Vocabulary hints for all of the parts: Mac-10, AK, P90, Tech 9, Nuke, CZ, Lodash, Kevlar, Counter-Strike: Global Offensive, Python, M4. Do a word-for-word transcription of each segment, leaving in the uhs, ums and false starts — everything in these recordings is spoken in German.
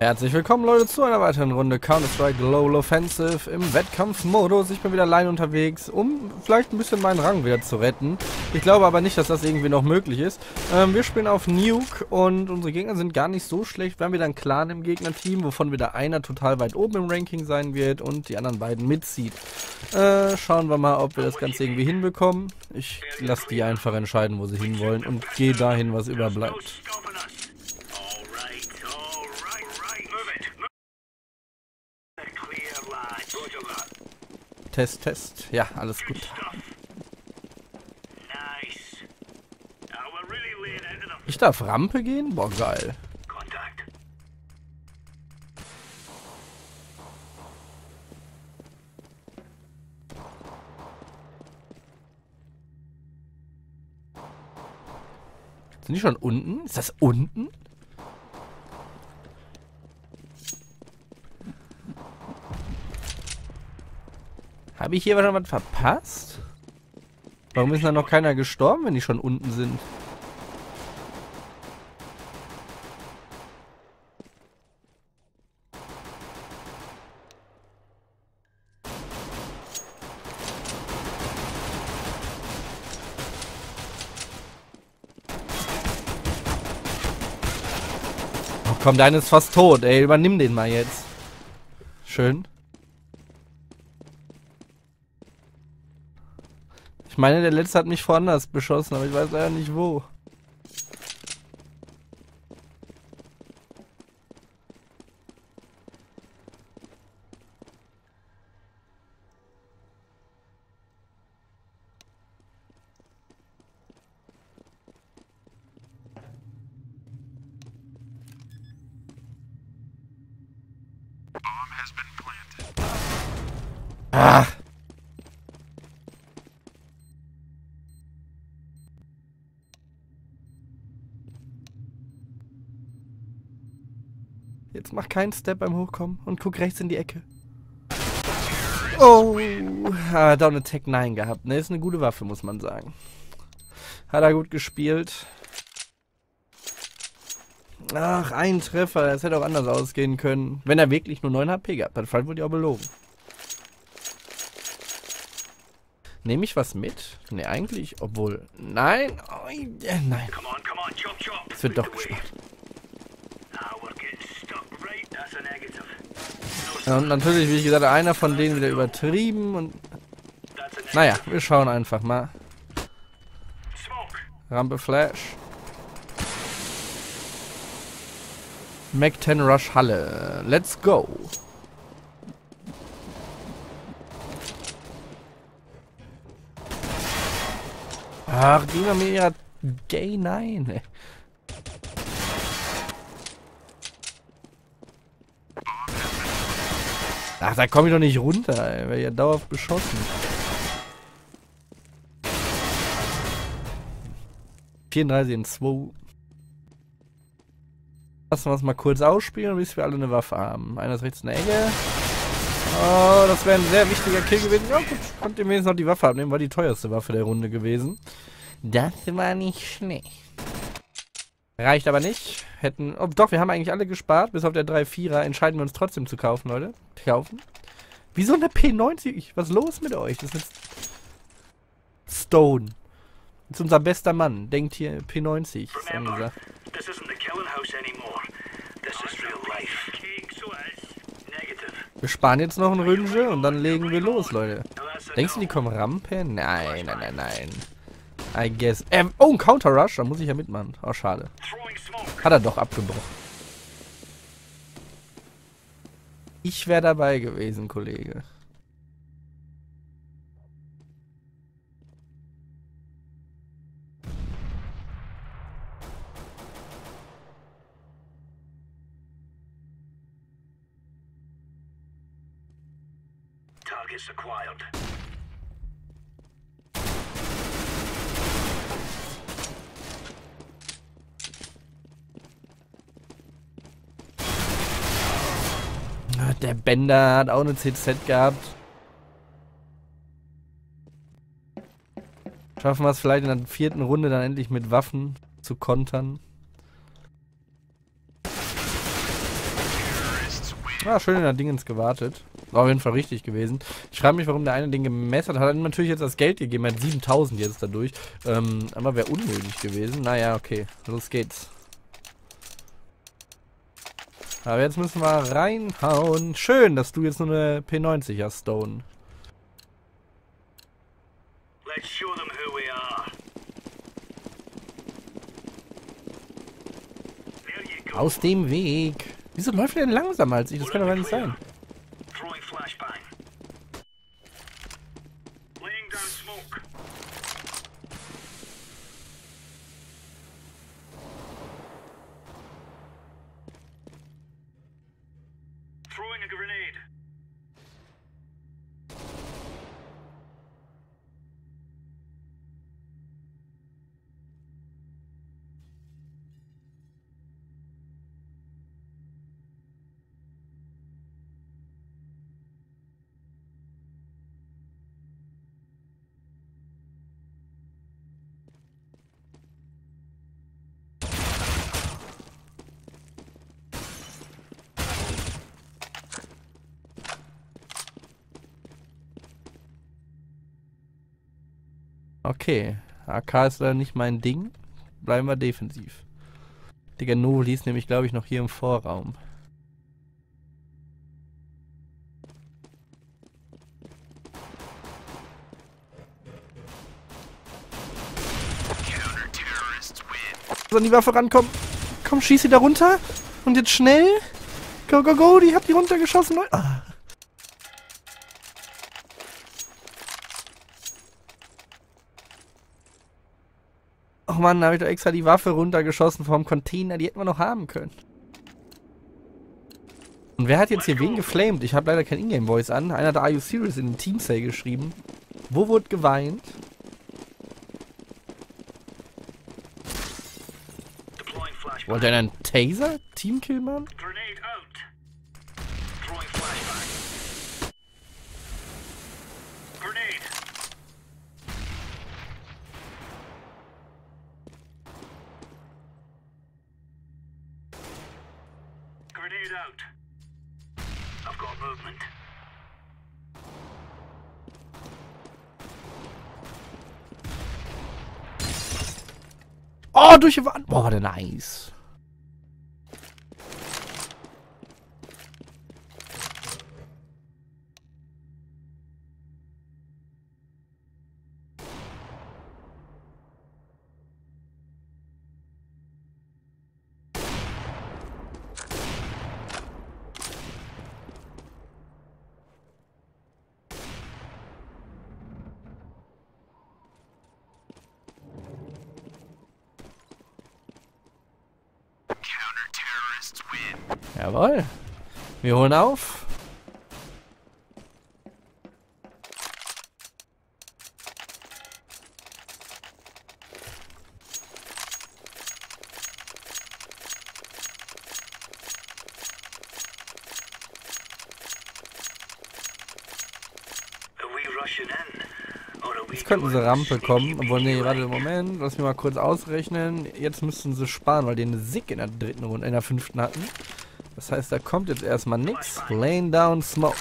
Herzlich willkommen Leute zu einer weiteren Runde Counter-Strike Global Offensive im Wettkampfmodus. Ich bin wieder allein unterwegs, um vielleicht ein bisschen meinen Rang wieder zu retten. Ich glaube aber nicht, dass das irgendwie noch möglich ist. Ähm, wir spielen auf Nuke und unsere Gegner sind gar nicht so schlecht. Wir haben wieder einen Clan im Gegnerteam, wovon wieder einer total weit oben im Ranking sein wird und die anderen beiden mitzieht. Äh, schauen wir mal, ob wir das Ganze irgendwie hinbekommen. Ich lasse die einfach entscheiden, wo sie hinwollen und gehe dahin, was überbleibt. Test, Test. Ja, alles gut. Ich darf Rampe gehen? Boah, geil. Sind die schon unten? Ist das unten? Habe ich hier was verpasst? Warum ist da noch keiner gestorben, wenn die schon unten sind? Oh komm, deine ist fast tot, ey. Übernimm den mal jetzt. Schön. Ich meine, der letzte hat mich woanders beschossen, aber ich weiß leider nicht wo. Ah! Jetzt mach keinen Step beim Hochkommen und guck rechts in die Ecke. Oh, hat er da eine Tech neun gehabt. Ne, ist eine gute Waffe, muss man sagen. Hat er gut gespielt. Ach, ein Treffer. Das hätte auch anders ausgehen können. Wenn er wirklich nur neun H P gehabt hat, vielleicht wurde ich auch belogen. Nehme ich was mit? Ne, eigentlich, obwohl... Nein, oh, äh, nein. Es wird doch gespart. Ja, und natürlich, wie ich gesagt habe, einer von denen wieder übertrieben und... Naja, wir schauen einfach mal. Rampe Flash. Mac zehn Rush Halle. Let's go. Ach, die war mir ihrer Gay nein. Ach, da komme ich doch nicht runter, ey. Wäre ja dauerhaft beschossen. vierunddreißig in zwei. Lassen wir es mal kurz ausspielen, bis wir alle eine Waffe haben. Einer ist rechts in der Ecke. Oh, das wäre ein sehr wichtiger Kill gewesen. Ja gut, konnte ihr wenigstens noch die Waffe abnehmen. War die teuerste Waffe der Runde gewesen. Das war nicht schlecht. Reicht aber nicht. Hätten. Oh, doch, wir haben eigentlich alle gespart. Bis auf der drei vierer entscheiden wir uns trotzdem zu kaufen, Leute. Kaufen. Wieso eine P neunzig? Was ist los mit euch? Das ist Stone. Das ist unser bester Mann. Denkt hier P neunzig. Ist angesagt. Wir sparen jetzt noch ein Rünsche und dann legen wir los, Leute. Denkst du, die kommen Rampe? Nein, nein, nein, nein. I guess. Ähm, oh, ein Counter-Rush. Da muss ich ja mitmachen. Oh, schade. Hat er doch abgebrochen. Ich wäre dabei gewesen, Kollege. Targets acquired. Der Bender hat auch eine C Z gehabt. Schaffen wir es vielleicht in der vierten Runde dann endlich mit Waffen zu kontern. Ah, schön in der Dingens gewartet. War auf jeden Fall richtig gewesen. Ich frage mich, warum der eine den gemessert hat. Hat natürlich jetzt das Geld gegeben. Er hat siebentausend jetzt dadurch. Ähm, aber wäre unnötig gewesen. Naja, okay. Los geht's. Aber jetzt müssen wir reinhauen. Schön, dass du jetzt nur eine P neunzig hast, Stone. Let's show them who we are. Aus dem Weg. Wieso läuft der denn langsamer als ich? Das kann doch gar nicht sein. Okay, A K ist leider nicht mein Ding. Bleiben wir defensiv. Digga, Novoli ist nämlich, glaube ich, noch hier im Vorraum. So, an die Waffe rankommen. Komm, schieß sie da runter. Und jetzt schnell. Go, go, go. Die hat die runtergeschossen. Ah. Och Mann, da habe ich doch extra die Waffe runtergeschossen vom Container, die hätten wir noch haben können. Und wer hat jetzt hier wen geflamed? Ich habe leider kein Ingame-Voice an. Einer hat Are You Serious in den Team-Sale geschrieben. Wo wurde geweint? Wollte einer einen Taser? Teamkill, Mann? Oh, durch die Wand. Boah, war der nice. Jawohl. Wir holen auf. Jetzt könnte unsere Rampe kommen. Obwohl, nee, warte, Moment. Lass mich mal kurz ausrechnen. Jetzt müssten sie sparen, weil die eine Sick in der dritten Runde, in der fünften hatten. Das heißt, da kommt jetzt erstmal nichts. Laying down smoke.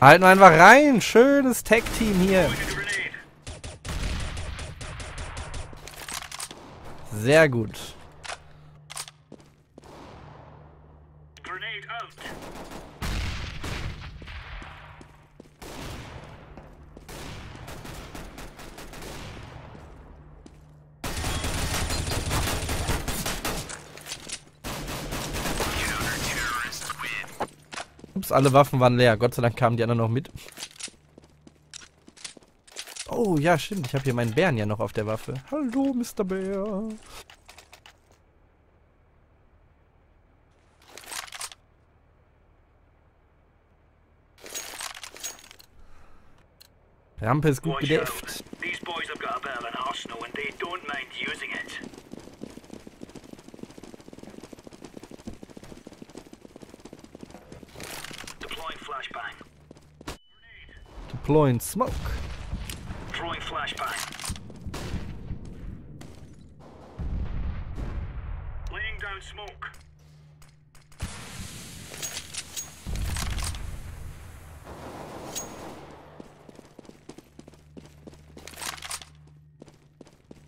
Halten wir einfach rein. Schönes Tech-Team hier. Sehr gut. Alle Waffen waren leer. Gott sei Dank kamen die anderen noch mit. Oh, ja, stimmt. Ich habe hier meinen Bären ja noch auf der Waffe. Hallo, Mister Bär. Rampe ist gut gedämpft. Deploying smoke. Throwing flashbang. Laying down smoke.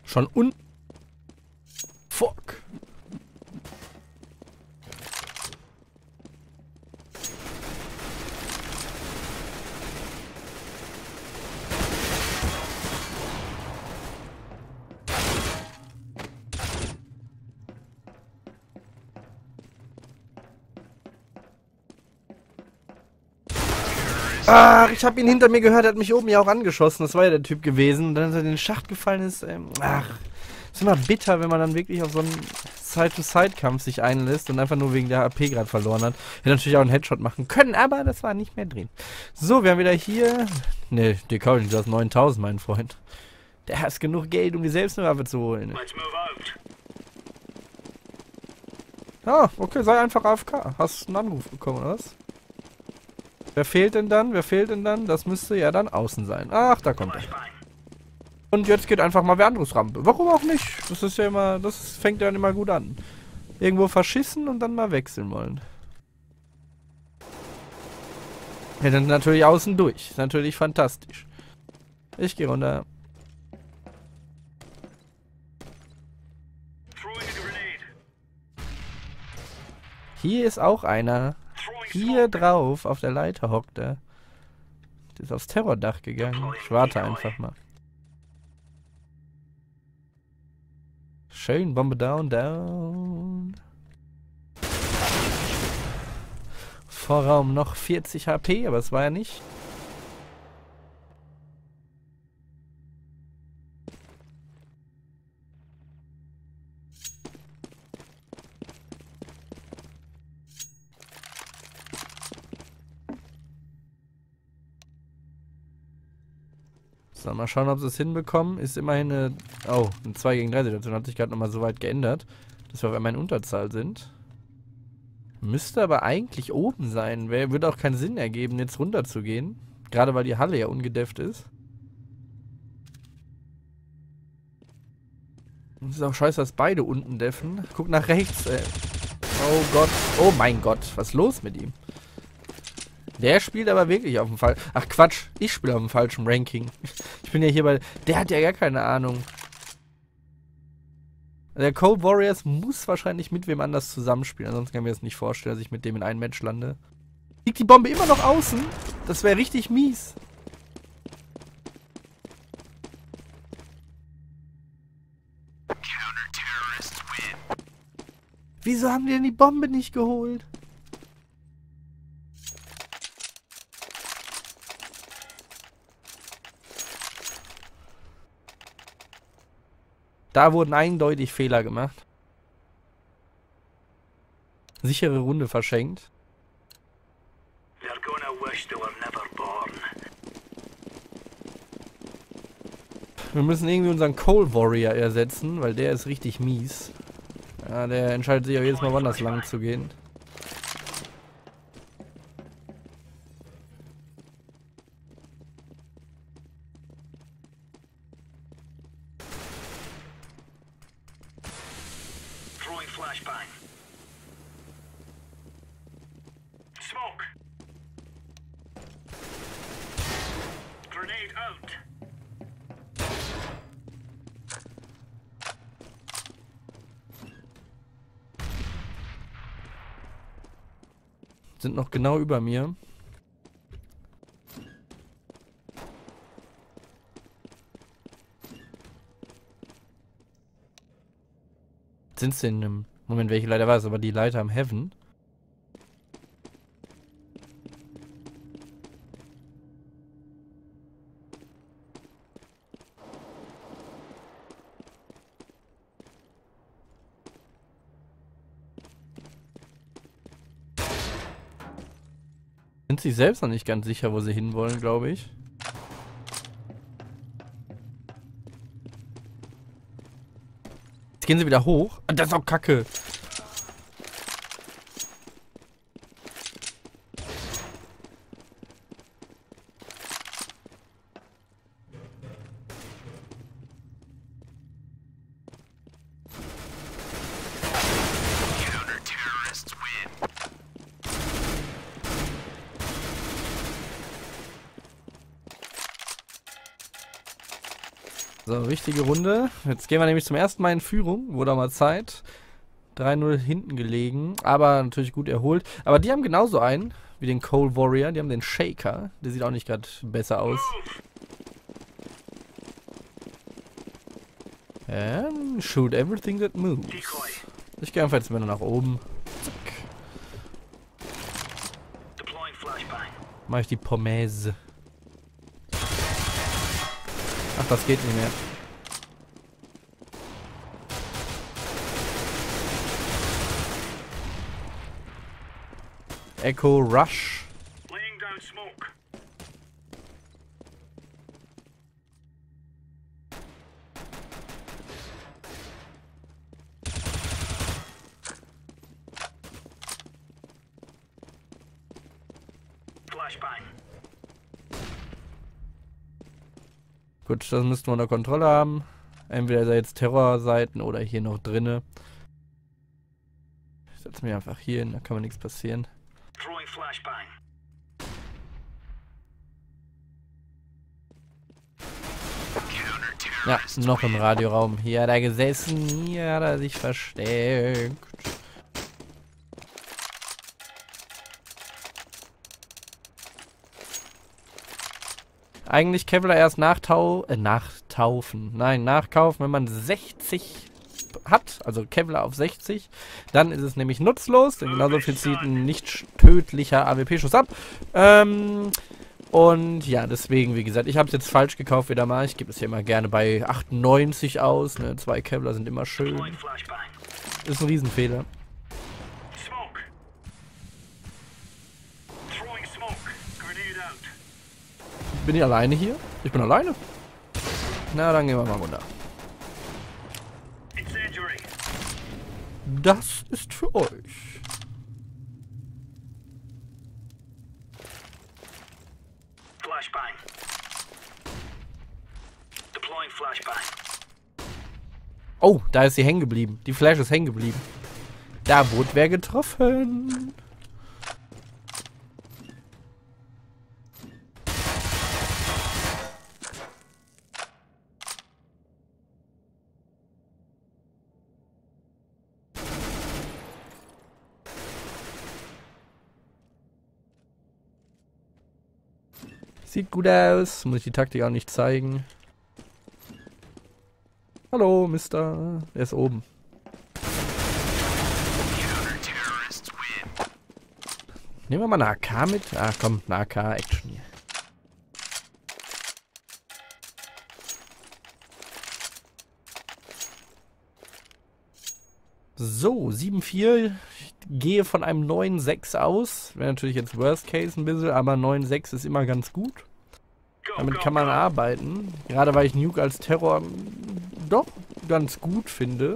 Schon un... Fuck. Ach, ich habe ihn hinter mir gehört, er hat mich oben ja auch angeschossen. Das war ja der Typ gewesen. Und dann, als er in den Schacht gefallen ist, ähm, ach, ist immer bitter, wenn man dann wirklich auf so einen Side-to-Side-Kampf sich einlässt und einfach nur wegen der A P gerade verloren hat. Hätte natürlich auch einen Headshot machen können, aber das war nicht mehr drin. So, wir haben wieder hier... Ne, dir kaufe ich nicht das neuntausend, mein Freund. Der hat genug Geld, um dir selbst eine Waffe zu holen. Ah, okay, sei einfach A F K. Hast einen Anruf bekommen, oder was? Wer fehlt denn dann? Wer fehlt denn dann? Das müsste ja dann außen sein. Ach, da kommt er. Und jetzt geht einfach mal Wertungsrampe. Warum auch nicht? Das ist ja immer, das fängt ja immer gut an. Irgendwo verschissen und dann mal wechseln wollen. Ja, dann natürlich außen durch. Natürlich fantastisch. Ich gehe runter. Hier ist auch einer. Hier drauf, auf der Leiter hockt er. Der ist aufs Terrordach gegangen. Ich warte einfach mal. Schön, Bombe down, down. Vorraum noch vierzig H P, aber es war ja nicht. So, mal schauen, ob sie es hinbekommen. Ist immerhin eine... Oh, eine zwei gegen drei Situation hat sich gerade nochmal so weit geändert, dass wir auf einmal in Unterzahl sind. Müsste aber eigentlich oben sein. Würde auch keinen Sinn ergeben, jetzt runter zu gehen. Gerade weil die Halle ja ungedäfft ist. Und es ist auch scheiße, dass beide unten deffen. Guck nach rechts, ey. Oh Gott. Oh mein Gott. Was ist los mit ihm? Der spielt aber wirklich auf dem Fall. Ach Quatsch, ich spiele auf dem falschen Ranking. Ich bin ja hier bei... Der hat ja gar keine Ahnung. Der Cold Warriors muss wahrscheinlich mit wem anders zusammenspielen. Ansonsten kann ich mir das nicht vorstellen, dass ich mit dem in ein Match lande. Liegt die Bombe immer noch außen? Das wäre richtig mies. Wieso haben die denn die Bombe nicht geholt? Da wurden eindeutig Fehler gemacht. Sichere Runde verschenkt. Wir müssen irgendwie unseren Coal Warrior ersetzen, weil der ist richtig mies. Ja, der entscheidet sich auch jedes Mal, woanders lang zu gehen. Sind noch genau über mir. Sind es denn in einem Moment, welche Leiter war es? Aber die Leiter am Heaven. Sind sich selbst noch nicht ganz sicher, wo sie hinwollen, glaube ich. Jetzt gehen sie wieder hoch. Das ist doch Kacke. So, wichtige Runde. Jetzt gehen wir nämlich zum ersten Mal in Führung. Wurde mal Zeit. drei null hinten gelegen, aber natürlich gut erholt. Aber die haben genauso einen wie den Coal Warrior. Die haben den Shaker. Der sieht auch nicht gerade besser aus. And shoot everything that moves. Ich gehe einfach jetzt wieder nach oben. Zack. Mach ich die Pommes. Ach, das geht nicht mehr. Echo Rush. Gut, das müssten wir unter Kontrolle haben. Entweder ist er jetzt Terrorseiten oder hier noch drinne. Ich setze mich einfach hier hin, da kann mir nichts passieren. Ja, noch im Radioraum. Hier hat er gesessen, hier hat er sich versteckt. Eigentlich Kevlar erst nachtau äh, nachtaufen. Nein, nachkaufen, wenn man sechzig hat, also Kevlar auf sechzig, dann ist es nämlich nutzlos, denn genauso viel zieht ein nicht tödlicher A W P-Schuss ab. Ähm, und ja, deswegen, wie gesagt, ich habe es jetzt falsch gekauft wieder mal. Ich gebe es hier immer gerne bei achtundneunzig aus. Ne? Zwei Kevlar sind immer schön. Ist ein Riesenfehler. Bin ich alleine hier? Ich bin alleine. Na, dann gehen wir mal runter. Das ist für euch. Flashbang. Deploying Flashbang. Oh, da ist sie hängen geblieben. Die Flash ist hängen geblieben. Da wurde wer getroffen. Sieht gut aus. Muss ich die Taktik auch nicht zeigen. Hallo, Mister. Er ist oben. Nehmen wir mal eine A K mit. Ach komm, eine A K-Action hier. So, sieben vier. Ich gehe von einem neun sechs aus. Wäre natürlich jetzt Worst Case ein bisschen, aber neun sechs ist immer ganz gut. Damit kann man arbeiten. Gerade weil ich Nuke als Terror doch ganz gut finde.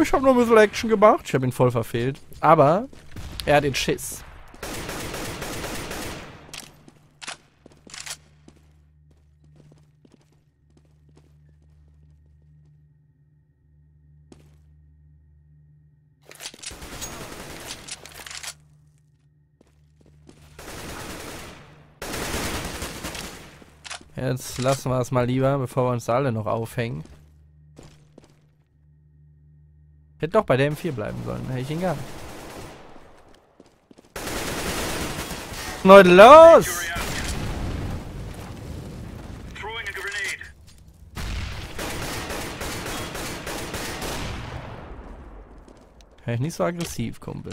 Ich habe nur ein bisschen Action gemacht. Ich habe ihn voll verfehlt. Aber er hat den Schiss. Jetzt lassen wir es mal lieber, bevor wir uns da alle noch aufhängen. Hätte doch bei der M vier bleiben sollen, hätte ich ihn gar nicht. Leute, los! Wäre ich nicht so aggressiv, Kumpel.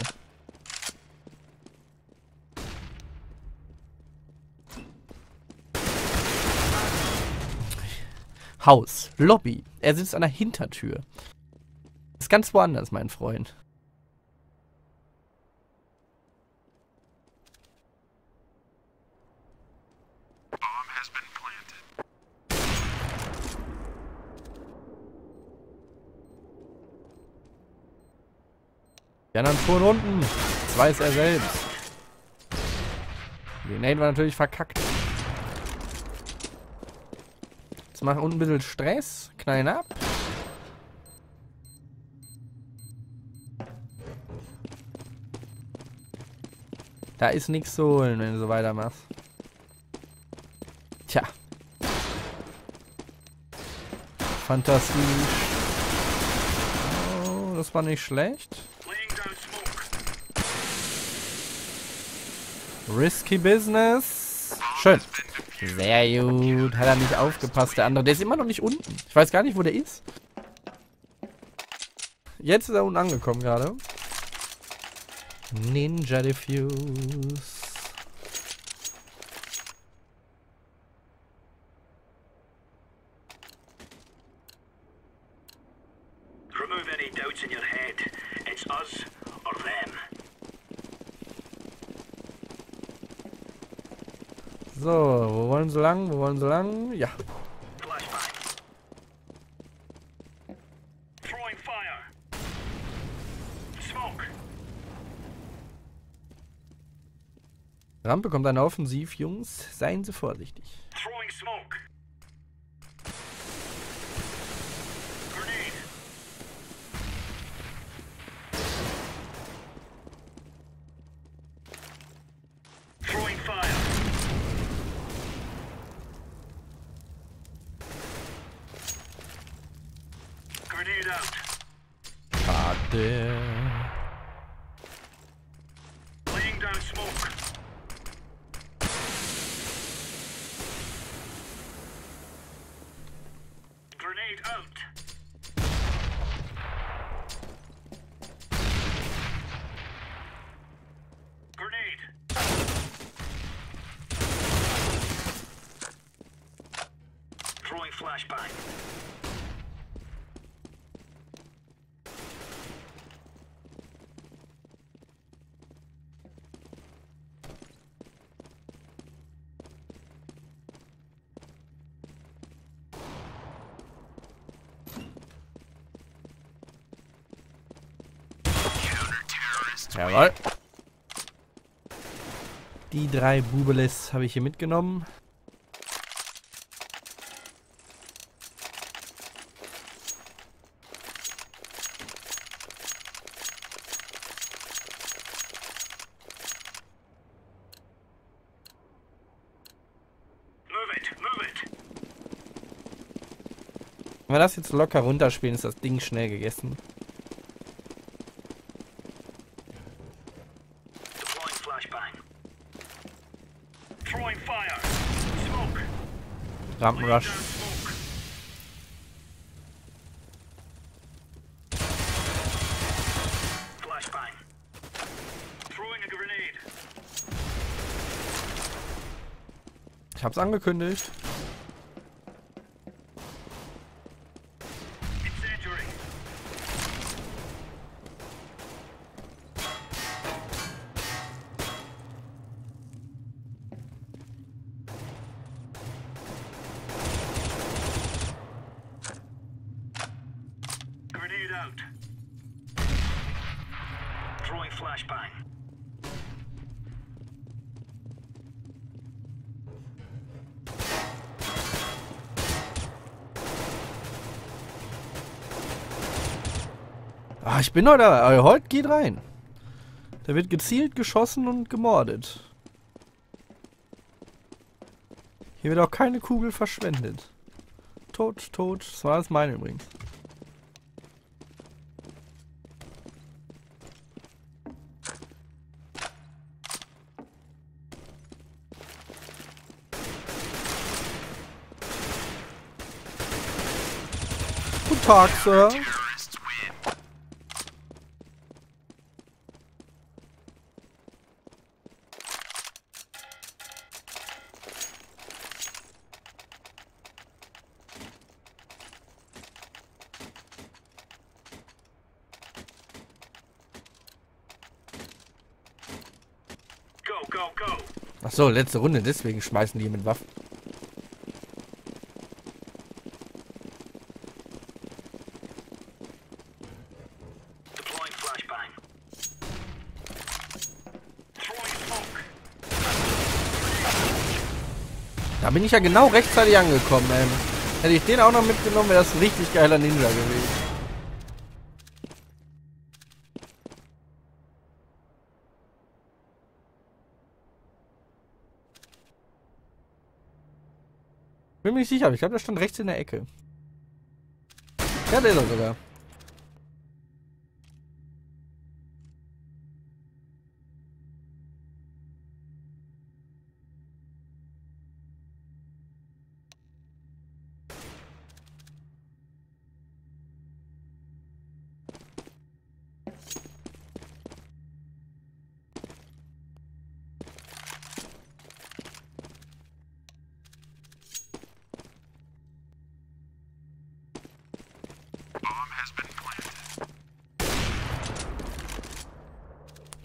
Haus, Lobby. Er sitzt an der Hintertür. Ist ganz woanders, mein Freund. Bomb has been planted. Die anderen fuhren unten. Das weiß er selbst. Die Grenade war natürlich verkackt. Jetzt machen wir unten ein bisschen Stress. Knallen ab. Da ist nichts zu holen, wenn du so weitermachst. Tja. Fantastisch. Oh, das war nicht schlecht. Risky Business. Schön. Sehr gut. Hat er nicht aufgepasst, der andere. Der ist immer noch nicht unten. Ich weiß gar nicht, wo der ist. Jetzt ist er unten angekommen gerade. Ninja Diffuse. Remove any doubts in your head. It's us or them. So, wo wollen sie lang? Wo wollen sie lang? Ja. Rampe kommt ein Offensiv, Jungs. Seien Sie vorsichtig. Flashbang. Jawohl. Die drei Bubeles habe ich hier mitgenommen. Wenn wir das jetzt locker runterspielen, ist das Ding schnell gegessen. Rampenrush. Ich hab's angekündigt. Ah, ich bin heute da. Heute geht rein. Da wird gezielt geschossen und gemordet. Hier wird auch keine Kugel verschwendet. Tot, tot. Das war das meine übrigens. Guten Tag, Sir. So, letzte Runde, deswegen schmeißen die mit Waffen. Deploying Flashbang. bin ich ja genau rechtzeitig angekommen, ey. Hätte ich den auch noch mitgenommen, wäre das ein richtig geiler Ninja gewesen. Bin mir nicht sicher, aber ich glaube, der stand rechts in der Ecke. Ja, der ist er sogar.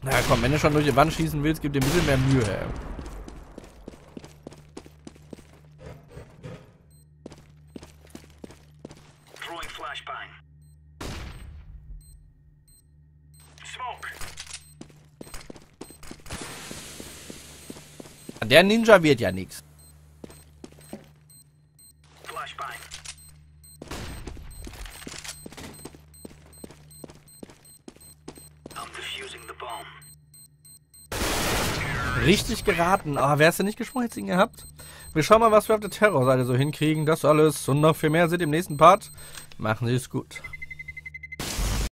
Na komm, wenn du schon durch die Wand schießen willst, gib dir ein bisschen mehr Mühe. Ey. Der Ninja wird ja nichts. Richtig geraten. Ah, wärst du nicht gesprungen, hättest du ihn gehabt? Wir schauen mal, was wir auf der Terrorseite so hinkriegen. Das alles und noch viel mehr seht ihr im nächsten Part. Machen Sie es gut.